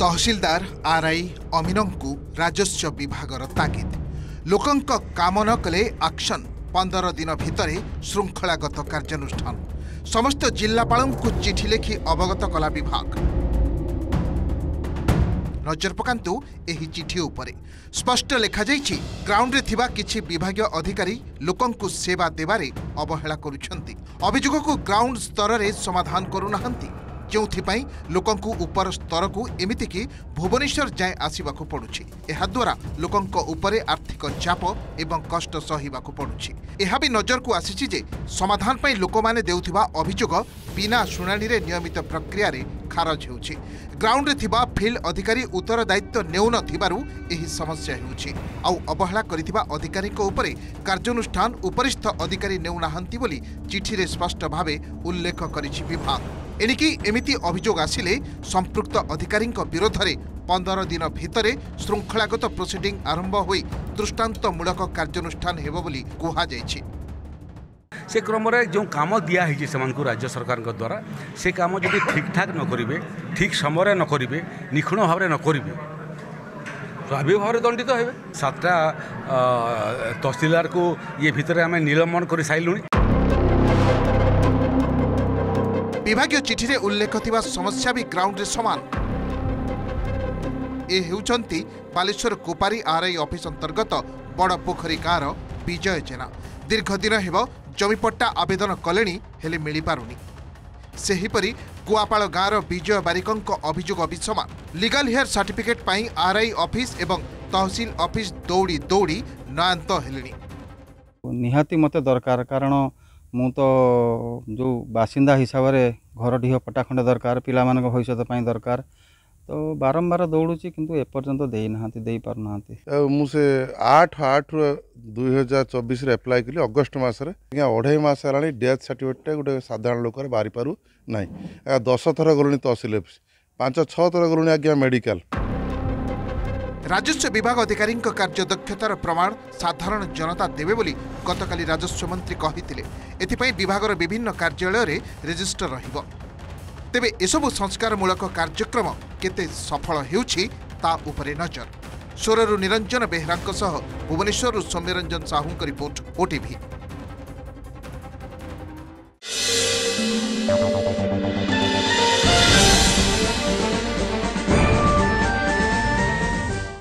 Tehsildar RI अमीनंकु राजस्व विभागर ताकिद लोकंक कामना कले एक्शन 15 दिन भितरे श्रृंखलागत कार्यानुष्ठान समस्त जिल्लापालंकु चिठी लेखि अवगत कला विभाग। नजर पकांतु एही चिठी उपरे स्पष्ट लिखा जाइछि ग्राउंड रे थिबा किछि विभागीय अधिकारी लोकंकु सेवा देबारे अवहेला करुछन्ति, अभियोगकु ग्राउंड स्तर रे समाधान करुनाहन्ति, जोंथिपाई लोकंकु उपर स्तर को एमितिकि भुवनेश्वर जाए आसिबाकु पडुछि। एहा द्वारा लोकंक उपरे आर्थिक चाप एवं कष्ट सहिबाकु पडुछि। एहा भी नजर को आसीछि जे समाधान पई लोकमाने देउथिबा अभियोग बिना सुनानी रे नियमित प्रक्रिया रे खारज होउछि। ग्राउंड रे थिबा फील्ड अधिकारी उत्तर दायित्व नेउ न थिबारु एही समस्या होउछि। आउ अवहेला करिथिबा अधिकारी को उपरे कार्यनुष्ठान उपरिस्थ अधिकारी नेउ नहंती बोली चिठी रे स्पष्ट भाबे उल्लेख करिछि विभाग। एणिकी एमिति अभियोग आसिले संपृक्त अधिकारी विरोध में 15 दिन भितरे श्रृंखलागत प्रोसीडिंग आरंभ होई दृष्टांतमूलक कार्यानुष्ठान हेबो बोली कुहा जायछि। से क्रम जो काम दिया है से राज्य सरकार द्वारा से काम जो ठीक ठाक न करिवे, ठीक समय न करिवे, निखुण भाव न करिवे तो आविर्भाव दंडित तो हेबे। 7टा तहसीलदार को ये भितरे आम निलंबन कर साइलु। विभागीय चिठी रे उल्लेख थिबा समस्या भी ग्राउंड रे समान। ए हेउचंती बालेश्वर कोपारी आरआई ऑफिस अंतर्गत बड़ पोखरी गाँर विजय जेना। दीर्घ दिन हेबो जमीपट्टा आवेदन कलेनी हेले मिली पारुनी। सेहीपरी गुआपाल गाँर विजय बारिकंक अभियोग भी समान। लीगल हेयर सर्टिफिकेट पई आरआई ऑफिस एवं तहसील ऑफिस दौड़ी दौड़ी नांत हेलेनी। निहाती मते दरकार कारण मु तो जो बासिंदा हिसाब से घर ढीह पटा खंडे दरकार, पिला मान भविष्य पाई दरकार, तो बारंबार दौड़ुची किंतु एपर्यंत दे नहांती, दे पार नहांती। मु से 8-8-2024 एप्लाय कली अगस्ट मस अढ़ाई मस है डेथ सर्टिफिकेट गोटे साधारण लोकर बाहरी पारू ना। 10 थर गलुणी तहसिल ऑफिस, 5-6 थर गलुणी आज्ञा मेडिकल। राजस्व विभाग अधिकारी कार्य दक्षतार प्रमाण साधारण जनता देवे बोली गतकाली राजस्व मंत्री कहिथिले। एथिपाई विभागर विभिन्न कार्यालय रे रजिस्टर रहिबो। तेबे एसबु संस्कारमूलक कार्यक्रम केते सफल हेउछि ता उपरे नजर। सोररु निरंजन बेहरांक सह भुवनेश्वरु सौम्यरंजन साहूक रिपोर्ट ओटीवी।